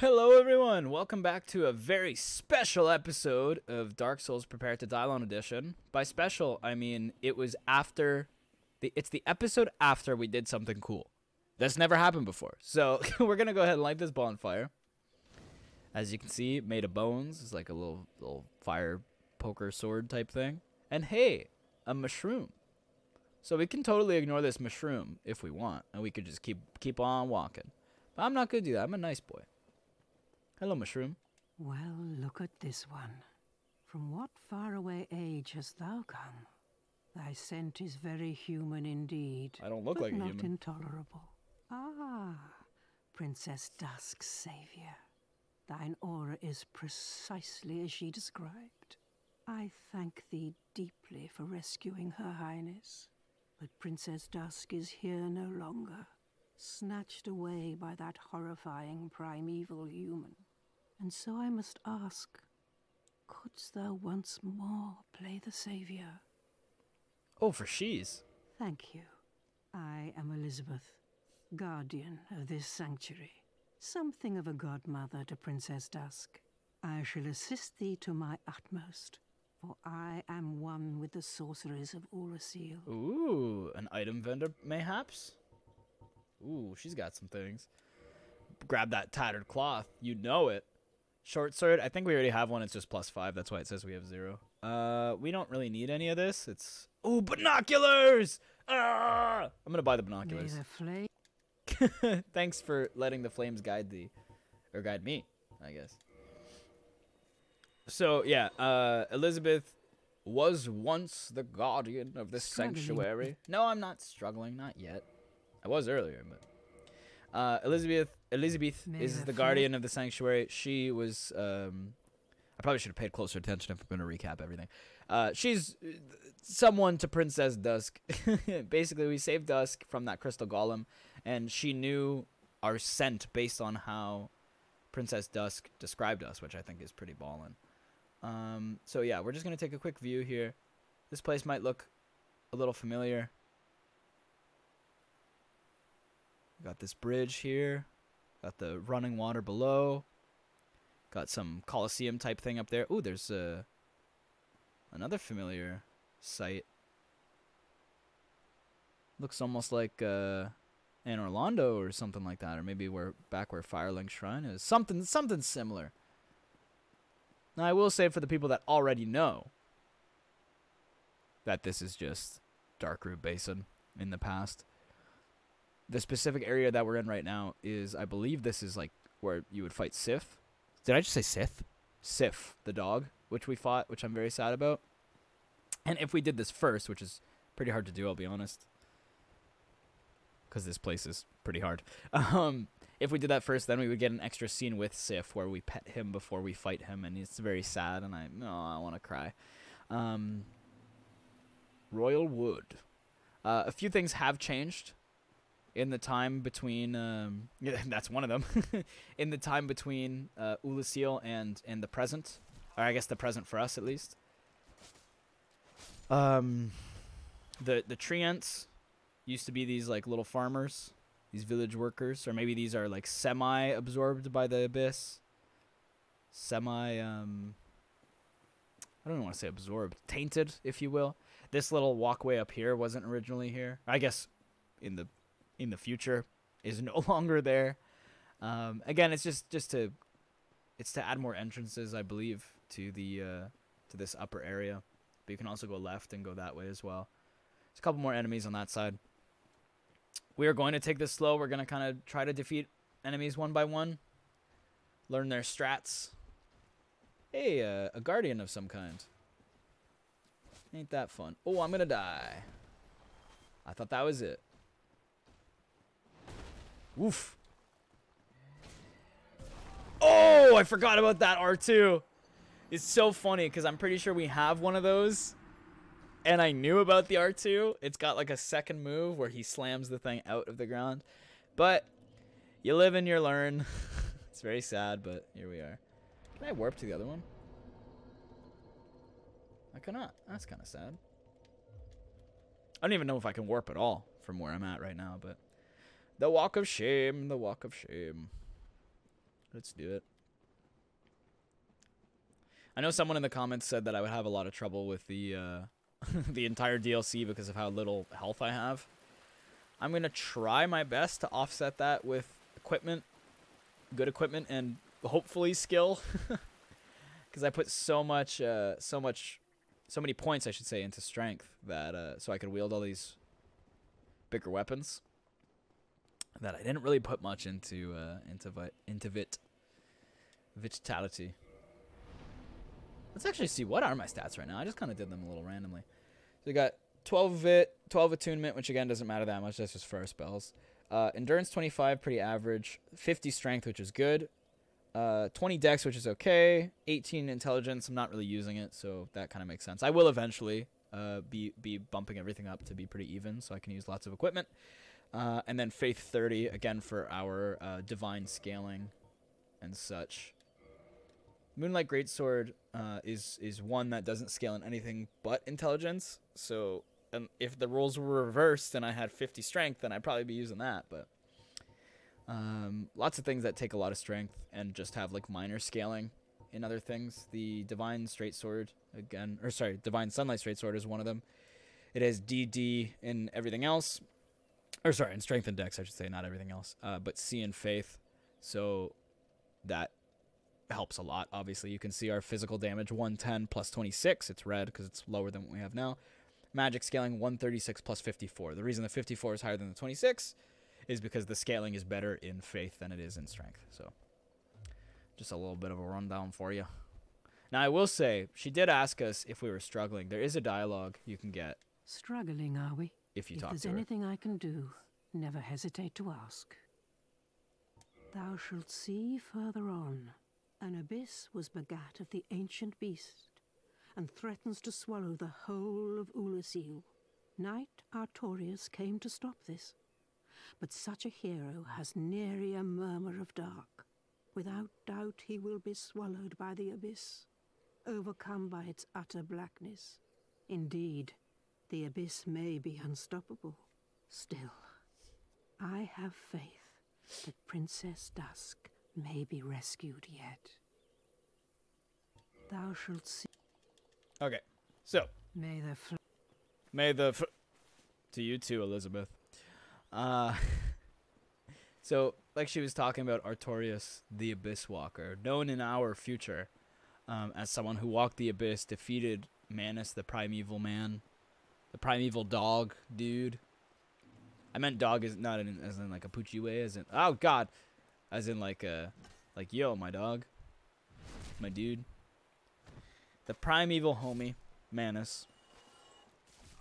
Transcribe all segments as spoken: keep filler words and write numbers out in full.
Hello everyone, welcome back to a very special episode of Dark Souls: Prepare to Dylon Edition. By special, I mean it was after, the, it's the episode after we did something cool. That's never happened before. So we're going to go ahead and light this bonfire. As you can see, made of bones. It's like a little, little fire poker sword type thing. And hey, a mushroom. So we can totally ignore this mushroom if we want. And we could just keep, keep on walking. But I'm not going to do that. I'm a nice boy. Hello, mushroom. Well, look at this one. From what faraway age hast thou come? Thy scent is very human indeed. I don't look but like a human. Not intolerable. Ah, Princess Dusk's savior. Thine aura is precisely as she described. I thank thee deeply for rescuing her highness. But Princess Dusk is here no longer, snatched away by that horrifying primeval human. And so I must ask, couldst thou once more play the savior? Oh, for she's. Thank you. I am Elizabeth, guardian of this sanctuary, something of a godmother to Princess Dusk. I shall assist thee to my utmost, for I am one with the sorceries of Auraseel. Ooh, an item vendor, mayhaps? Ooh, she's got some things. Grab that tattered cloth. You know it. Short sword. I think we already have one. It's just plus five. That's why it says we have zero. Uh, we don't really need any of this. It's... Ooh, binoculars! Ah! I'm going to buy the binoculars. Thanks for letting the flames guide thee. Or guide me, I guess. So, yeah. Uh, Elizabeth was once the guardian of this struggling. sanctuary. No, I'm not struggling. Not yet. I was earlier, but... Uh, Elizabeth Elizabeth is the guardian of the sanctuary. She was... Um, I probably should have paid closer attention if I'm going to recap everything. Uh, she's someone to Princess Dusk. Basically, we saved Dusk from that crystal golem, and she knew our scent based on how Princess Dusk described us, which I think is pretty ballin'. Um, so, yeah, we're just going to take a quick view here. This place might look a little familiar. Got this bridge here. Got the running water below. Got some Colosseum type thing up there. Ooh, there's uh, another familiar site. Looks almost like uh, Anor Londo or something like that. Or maybe we're back where Firelink Shrine is. Something, something similar. Now, I will say for the people that already know that this is just Darkroot Basin in the past. The specific area that we're in right now is, I believe this is like where you would fight Sif. Did I just say Sif? Sif, the dog, which we fought, which I'm very sad about. And if we did this first, which is pretty hard to do, I'll be honest. Because this place is pretty hard. Um, if we did that first, then we would get an extra scene with Sif where we pet him before we fight him. And it's very sad, and I, oh, I want to cry. Um, Royal Wood. Uh, a few things have changed. In the time between, um, yeah, that's one of them. In the time between uh, Ulysseal and and the present, or I guess the present for us at least. Um, the the treants used to be these like little farmers, these village workers, or maybe these are like semi-absorbed by the abyss. Semi, um, I don't even want to say absorbed, tainted, if you will. This little walkway up here wasn't originally here. I guess in the In the future is no longer there. Um, again, it's just just to it's to add more entrances, I believe, to the uh, to this upper area. But you can also go left and go that way as well. There's a couple more enemies on that side. We are going to take this slow. We're going to kind of try to defeat enemies one by one, learn their strats. Hey, uh, a guardian of some kind. Ain't that fun? Oh, I'm gonna die. I thought that was it. Oof. Oh, I forgot about that R two. It's so funny because I'm pretty sure we have one of those. And I knew about the R two. It's got like a second move where he slams the thing out of the ground. But you live and you learn. It's very sad, but here we are. Can I warp to the other one? I cannot. That's kind of sad. I don't even know if I can warp at all from where I'm at right now, but... The walk of shame, the walk of shame. Let's do it. I know someone in the comments said that I would have a lot of trouble with the uh, the entire D L C because of how little health I have. I'm going to try my best to offset that with equipment, good equipment, and hopefully skill. Because I put so much, uh, so much, so many points, I should say, into strength that uh, so I could wield all these bigger weapons. That I didn't really put much into uh, into vi into vit vitality. Let's actually see what are my stats right now. I just kind of did them a little randomly. So we got twelve vit, twelve attunement, which again doesn't matter that much. That's just for our spells. Uh, endurance twenty-five, pretty average. fifty strength, which is good. Uh, twenty dex, which is okay. eighteen intelligence. I'm not really using it, so that kind of makes sense. I will eventually uh, be be bumping everything up to be pretty even, so I can use lots of equipment. Uh, and then faith thirty again for our uh, divine scaling and such. Moonlight greatsword uh, is is one that doesn't scale in anything but intelligence. So um, if the rules were reversed and I had fifty strength, then I'd probably be using that. But um, lots of things that take a lot of strength and just have like minor scaling in other things. The divine straight sword again, or sorry, divine sunlight straight sword is one of them. It has D D in everything else, or sorry, in strength and dex, I should say, not everything else. Uh, but C in faith, so that helps a lot. Obviously, you can see our physical damage one ten plus twenty-six. It's red because it's lower than what we have now. Magic scaling one thirty-six plus fifty-four. The reason the fifty-four is higher than the twenty-six is because the scaling is better in faith than it is in strength. So just a little bit of a rundown for you. Now I will say, she did ask us if we were struggling. There is a dialogue you can get. Struggling, are we? If you talk to her. If there's anything I can do, never hesitate to ask. Thou shalt see further on. An abyss was begat of the ancient beast, and threatens to swallow the whole of Ulysseal. Knight Artorias came to stop this, but such a hero has nary a murmur of dark. Without doubt he will be swallowed by the abyss, overcome by its utter blackness. Indeed, the abyss may be unstoppable. Still, I have faith that Princess Dusk may be rescued yet. Thou shalt see. Okay, so may the fl may the fl to you too, Elizabeth. Uh, so like she was talking about Artorias, the Abyss Walker, known in our future um, as someone who walked the abyss, defeated Manus, the primeval man, the primeval dog dude. I meant dog is not in, as in like a poochie way, as in oh god. As in, like, uh, like, yo, my dog. My dude. The primeval homie, Manus.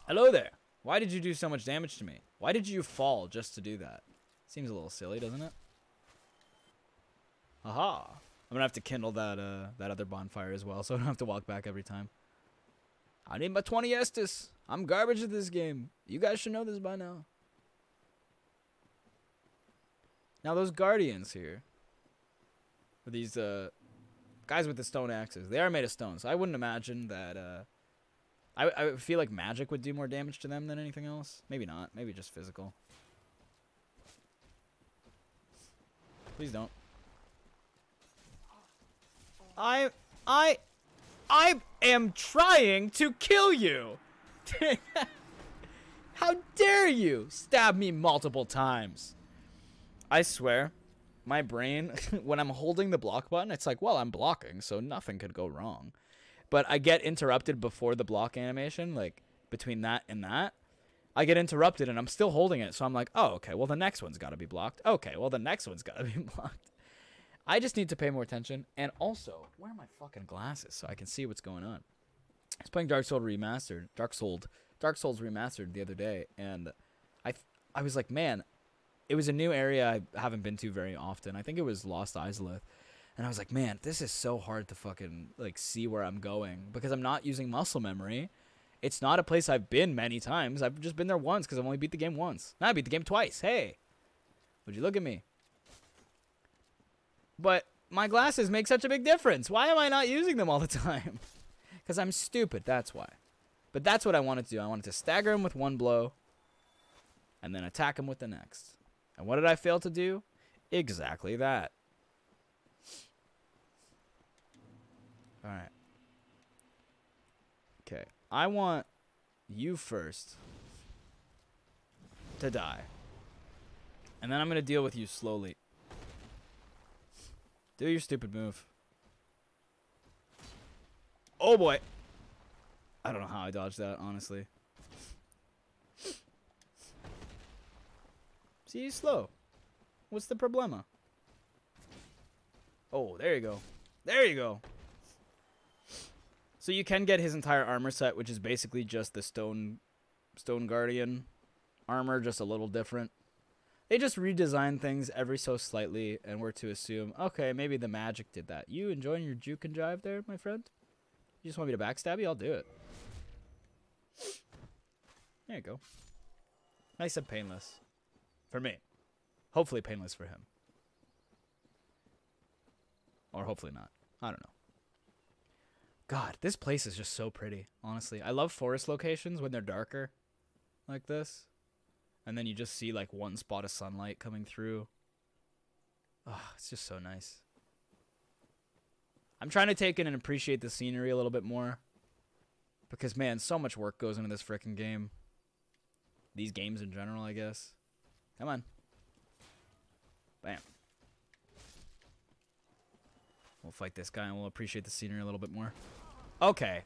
Hello there. Why did you do so much damage to me? Why did you fall just to do that? Seems a little silly, doesn't it? Aha. I'm going to have to kindle that, uh, that other bonfire as well, so I don't have to walk back every time. I need my twenty Estus. I'm garbage at this game. You guys should know this by now. Now those guardians here, or these uh, guys with the stone axes, they are made of stone, so I wouldn't imagine that, uh, I, I feel like magic would do more damage to them than anything else. Maybe not, maybe just physical. Please don't. I, I, I am trying to kill you! How dare you stab me multiple times! I swear, my brain, when I'm holding the block button, it's like, well, I'm blocking, so nothing could go wrong. But I get interrupted before the block animation, like, between that and that. I get interrupted, and I'm still holding it, so I'm like, oh, okay, well, the next one's got to be blocked. Okay, well, the next one's got to be blocked. I just need to pay more attention, and also, where are my fucking glasses so I can see what's going on? I was playing Dark Souls Remastered, Dark Souls, Dark Souls Remastered the other day, and I, I was like, man... It was a new area I haven't been to very often. I think it was Lost Izalith. And I was like, man, this is so hard to fucking like see where I'm going because I'm not using muscle memory. It's not a place I've been many times. I've just been there once because I've only beat the game once. Now I beat the game twice. Hey, would you look at me? But my glasses make such a big difference. Why am I not using them all the time? Because I'm stupid. That's why. But that's what I wanted to do. I wanted to stagger him with one blow and then attack him with the next. And what did I fail to do? Exactly that. Alright. Okay. I want you first to die. And then I'm going to deal with you slowly. Do your stupid move. Oh boy. I don't know how I dodged that, honestly. See, he's slow. What's the problema? Oh, there you go. There you go. So you can get his entire armor set, which is basically just the stone stone guardian armor, just a little different. They just redesign things every so slightly, and we're to assume, okay, maybe the magic did that. You enjoying your juke and jive there, my friend? You just want me to backstab you? I'll do it. There you go. Nice and painless. For me. Hopefully painless for him. Or hopefully not. I don't know. God, this place is just so pretty, honestly. I love forest locations when they're darker like this. And then you just see like one spot of sunlight coming through. Oh, it's just so nice. I'm trying to take in and appreciate the scenery a little bit more. Because, man, so much work goes into this frickin' game. These games in general, I guess. Come on. Bam. We'll fight this guy and we'll appreciate the scenery a little bit more. Okay.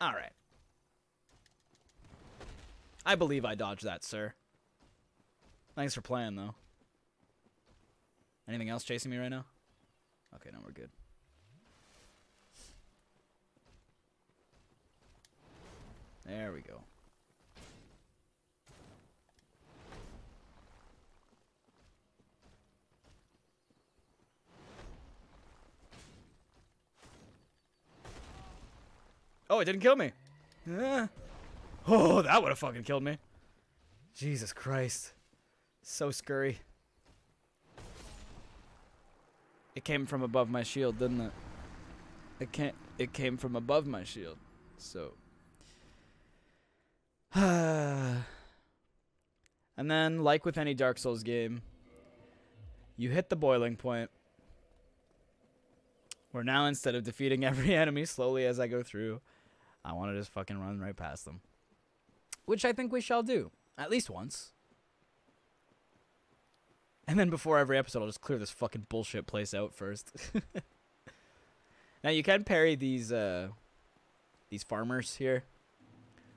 All right. I believe I dodged that, sir. Thanks for playing, though. Anything else chasing me right now? Okay, no, we're good. There we go. Oh, it didn't kill me. Yeah. Oh, that would have fucking killed me. Jesus Christ. So scurry. It came from above my shield, didn't it? It can't, it came from above my shield. So. And then, like with any Dark Souls game, you hit the boiling point. Where now, instead of defeating every enemy slowly as I go through, I want to just fucking run right past them. Which I think we shall do. At least once. And then before every episode, I'll just clear this fucking bullshit place out first. Now, you can parry these, uh, these farmers here.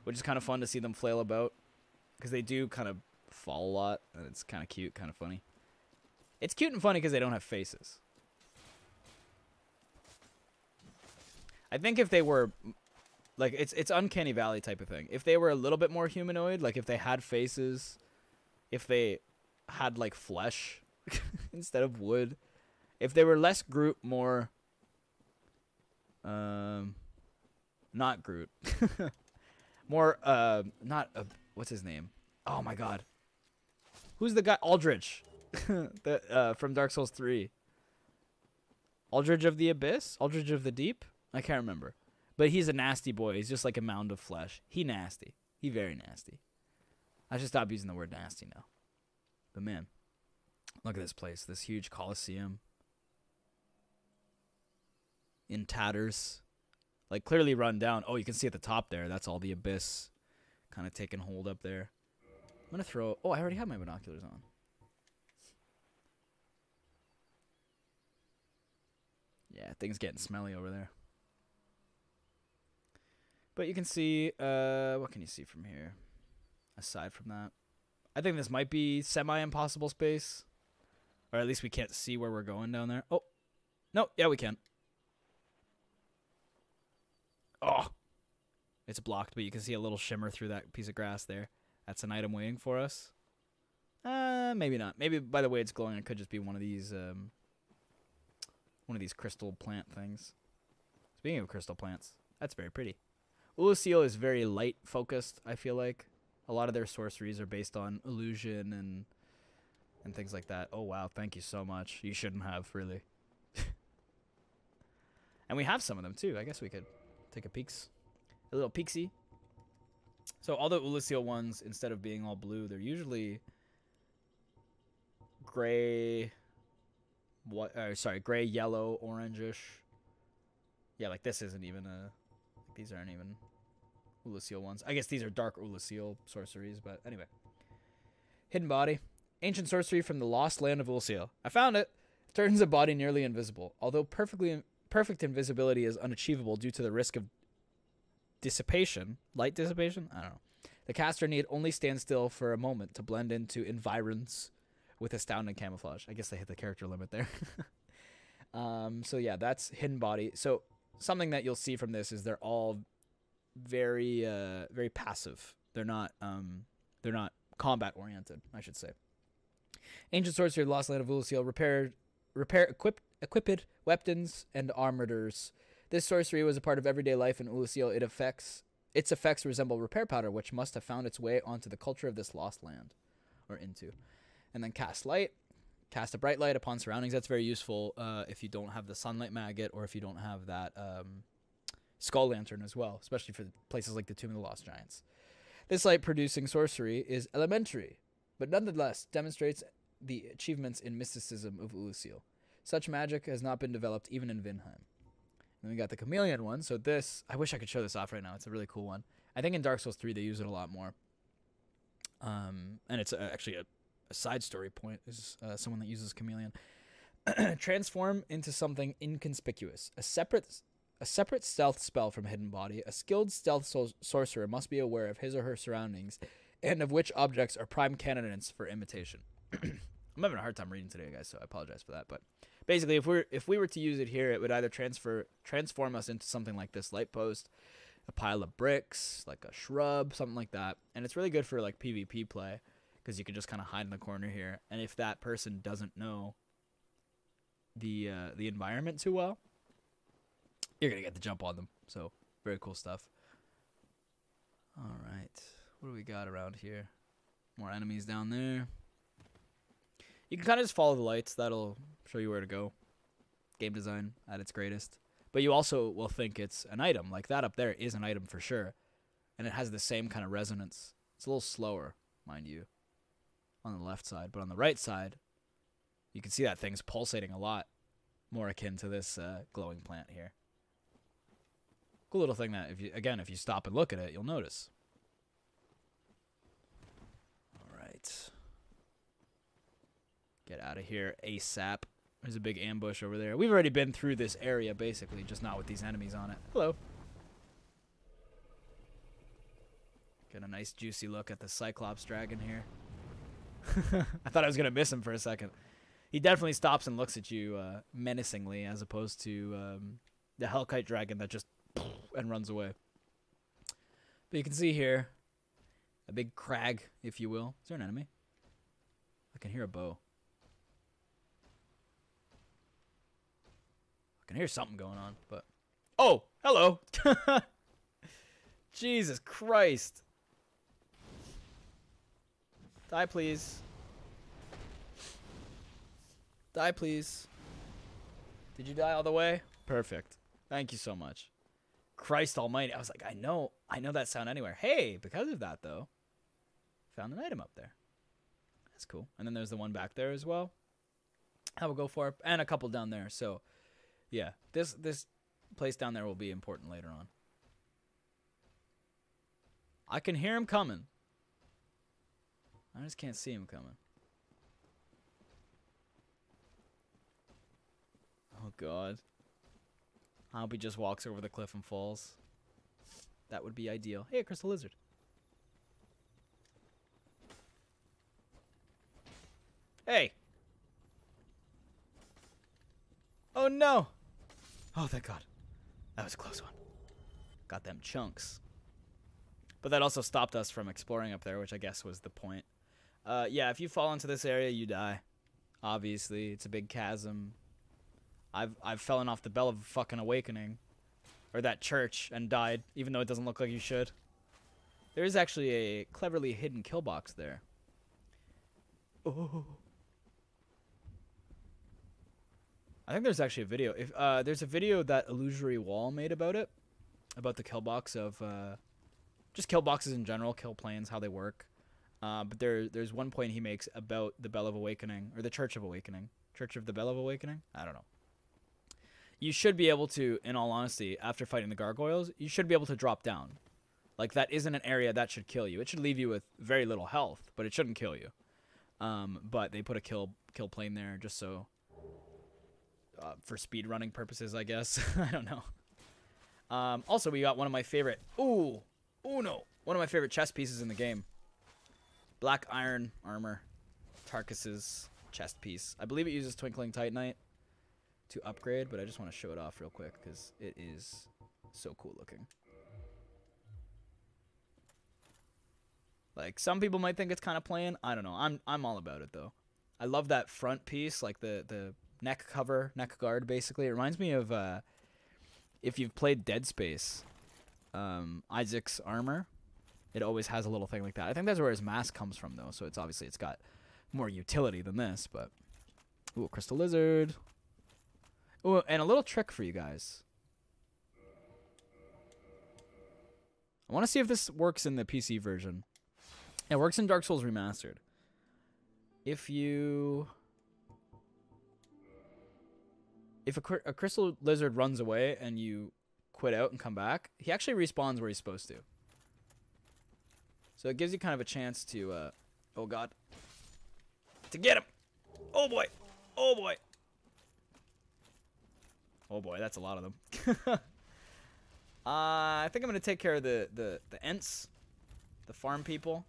Which is kind of fun to see them flail about. Because they do kind of fall a lot. And it's kind of cute, kind of funny. It's cute and funny because they don't have faces. I think if they were... Like, it's it's Uncanny Valley type of thing. If they were a little bit more humanoid, like if they had faces, if they had, like, flesh instead of wood. If they were less Groot, more... Um... Not Groot. More, uh, not, uh, what's his name? Oh my god. Who's the guy? Aldrich. the, uh, from Dark Souls three. Aldrich of the Abyss? Aldrich of the Deep? I can't remember. But he's a nasty boy. He's just like a mound of flesh. He nasty. He very nasty. I should stop using the word nasty now. But man, look at this place. This huge coliseum. In tatters. Like, clearly run down. Oh, you can see at the top there. That's all the abyss kind of taking hold up there. I'm going to throw... Oh, I already have my binoculars on. Yeah, things getting smelly over there. But you can see... Uh, what can you see from here? Aside from that. I think this might be semi-impossible space. Or at least we can't see where we're going down there. Oh. No, yeah, we can. Oh, it's blocked, but you can see a little shimmer through that piece of grass there. That's an item waiting for us. Uh, maybe not. Maybe by the way it's glowing, it could just be one of these, um, one of these crystal plant things. Speaking of crystal plants, that's very pretty. Ulysseal is very light focused. I feel like a lot of their sorceries are based on illusion and and things like that. Oh wow, thank you so much. You shouldn't have really. And we have some of them too. I guess we could. Take a peeks. A little peeksy. So all the Ulysseal ones, instead of being all blue, they're usually gray, what, uh, sorry, gray, yellow, orangish. Yeah, like this isn't even a... Like these aren't even Ulysseal ones. I guess these are dark Ulysseal sorceries, but anyway. Hidden body. Ancient sorcery from the lost land of Ulysseal. I found it! Turns a body nearly invisible. Although perfectly perfect invisibility is unachievable due to the risk of dissipation. Light dissipation? I don't know. The caster need only stand still for a moment to blend into environs with astounding camouflage. I guess they hit the character limit there. um, so yeah, that's hidden body. So something that you'll see from this is they're all very, uh, very passive. They're not, um, they're not combat oriented, I should say. Ancient sorcery of the lost land of Ulysseal. Repair, repair equipped, equipped weapons and armorers. This sorcery was a part of everyday life in Ulysseal. It affects. Its effects resemble repair powder, which must have found its way onto the culture of this lost land, or into. And then cast light. Cast a bright light upon surroundings. That's very useful uh, if you don't have the sunlight maggot, or if you don't have that um, skull lantern as well, especially for places like the Tomb of the Lost Giants. This light-producing sorcery is elementary, but nonetheless demonstrates the achievements in mysticism of Ulysseal. Such magic has not been developed even in Vinheim. Then we got the chameleon one. So this, I wish I could show this off right now. It's a really cool one. I think in Dark Souls three, they use it a lot more. Um, and it's a, actually a, a side story point is uh, someone that uses chameleon. Transform into something inconspicuous. A separate, a separate stealth spell from hidden body. A skilled stealth so sorcerer must be aware of his or her surroundings and of which objects are prime candidates for imitation. I'm having a hard time reading today, guys, so I apologize for that, but basically, if we if we were to use it here, it would either transfer transform us into something like this light post, a pile of bricks, like a shrub, something like that. And it's really good for like PvP play because you can just kind of hide in the corner here. And if that person doesn't know the uh, the environment too well, you're gonna get the jump on them. So very cool stuff. All right, what do we got around here? More enemies down there. You can kind of just follow the lights. That'll show you where to go. Game design at its greatest. But you also will think it's an item. Like that up there is an item for sure. And it has the same kind of resonance. It's a little slower, mind you, on the left side. But on the right side, you can see that thing's pulsating a lot more akin to this uh, glowing plant here. Cool little thing that, if you, again, if you stop and look at it, you'll notice. All right. Get out of here ASAP. There's a big ambush over there. We've already been through this area, basically, just not with these enemies on it. Hello. Got a nice juicy look at the Cyclops dragon here. I thought I was going to miss him for a second. He definitely stops and looks at you uh, menacingly, as opposed to um, the Hellkite dragon that just and runs away. But you can see here a big crag, if you will. Is there an enemy? I can hear a bow. Here's something going on, but oh, hello. Jesus Christ. Die, please. Die, please. Did you die all the way? Perfect. Thank you so much. Christ almighty. I was like, I know, I know that sound anywhere. Hey, because of that, though, found an item up there. That's cool. And then there's the one back there as well. I will go for it. And a couple down there, so... Yeah, this this place down there will be important later on. I can hear him coming. I just can't see him coming. Oh, God. I hope he just walks over the cliff and falls. That would be ideal. Hey, a Crystal Lizard. Hey. Oh, no. Oh, thank God. That was a close one. Got them chunks. But that also stopped us from exploring up there, which I guess was the point. Uh, yeah, if you fall into this area, you die. Obviously, it's a big chasm. I've I've fallen off the Bell of fucking Awakening. Or that church and died, even though it doesn't look like you should. There is actually a cleverly hidden kill box there. Oh. I think there's actually a video. If uh, there's a video that Illusory Wall made about it, about the kill box of uh, just kill boxes in general, kill planes, how they work. Uh, but there, there's one point he makes about the Bell of Awakening, or the Church of Awakening, Church of the Bell of Awakening. I don't know. you should be able to, in all honesty, after fighting the gargoyles, you should be able to drop down. Like, that isn't an area that should kill you. It should leave you with very little health, but it shouldn't kill you. Um, but they put a kill kill plane there just so... Uh, for speed running purposes, I guess. I don't know. Um, also, we got one of my favorite... Ooh! Ooh, no! One of my favorite chest pieces in the game. Black iron armor. Tarkus's chest piece. I believe it uses Twinkling Titanite to upgrade, but I just want to show it off real quick because it is so cool looking. Like, some people might think it's kind of plain. I don't know. I'm I'm all about it though. I love that front piece, like the the neck cover, neck guard. Basically, it reminds me of uh, if you've played Dead Space, um, Isaac's armor. It always has a little thing like that. I think that's where his mask comes from though. So it's obviously it's got more utility than this. But ooh, Crystal Lizard. Ooh, and a little trick for you guys. I want to see if this works in the P C version. It works in Dark Souls Remastered. If you... If a, a Crystal Lizard runs away and you quit out and come back, he actually respawns where he's supposed to. So it gives you kind of a chance to... Uh, oh, God. To get him! Oh, boy! Oh, boy! Oh, boy. That's a lot of them. uh, I think I'm going to take care of the, the, the Ents. The farm people.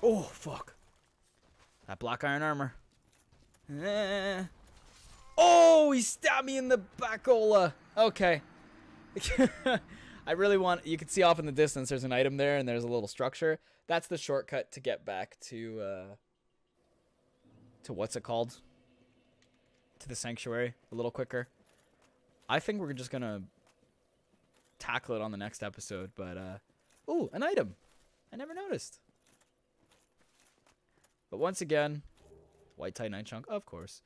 Oh, fuck. That black iron armor. Eh. Oh, he stabbed me in the backola. Okay. I really want... You can see off in the distance there's an item there and there's a little structure. That's the shortcut to get back to... Uh, to what's it called? To the sanctuary. A little quicker. I think we're just going to... tackle it on the next episode, but uh ooh, an item I never noticed. But once again, White Titanite Chunk, of course.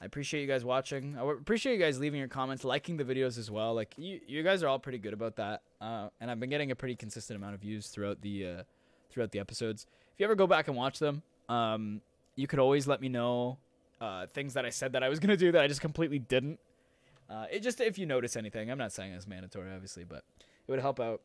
I appreciate you guys watching. I appreciate you guys leaving your comments, liking the videos as well. Like, you you guys are all pretty good about that, uh and I've been getting a pretty consistent amount of views throughout the uh throughout the episodes. If you ever go back and watch them, um you could always let me know uh things that I said that I was gonna do that I just completely didn't. Uh, it just, if you notice anything, I'm not saying it's mandatory, obviously, but it would help out.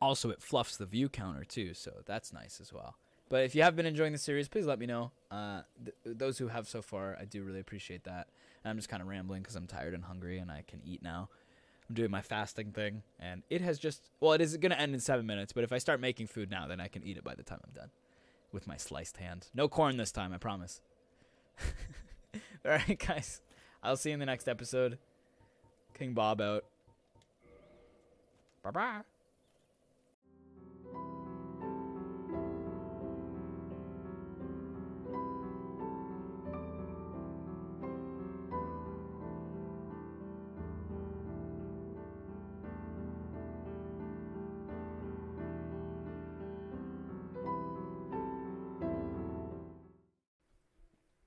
Also, it fluffs the view counter, too, so that's nice as well. But if you have been enjoying the series, please let me know. Uh, th those who have so far, I do really appreciate that. And I'm just kind of rambling because I'm tired and hungry, and I can eat now. I'm doing my fasting thing, and it has just, well, it is going to end in seven minutes, but if I start making food now, then I can eat it by the time I'm done with my sliced hand. No corn this time, I promise. All right, guys. I'll see you in the next episode. King Bob out. Bye-bye.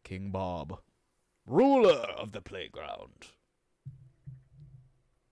King Bob. Ruler of the playground.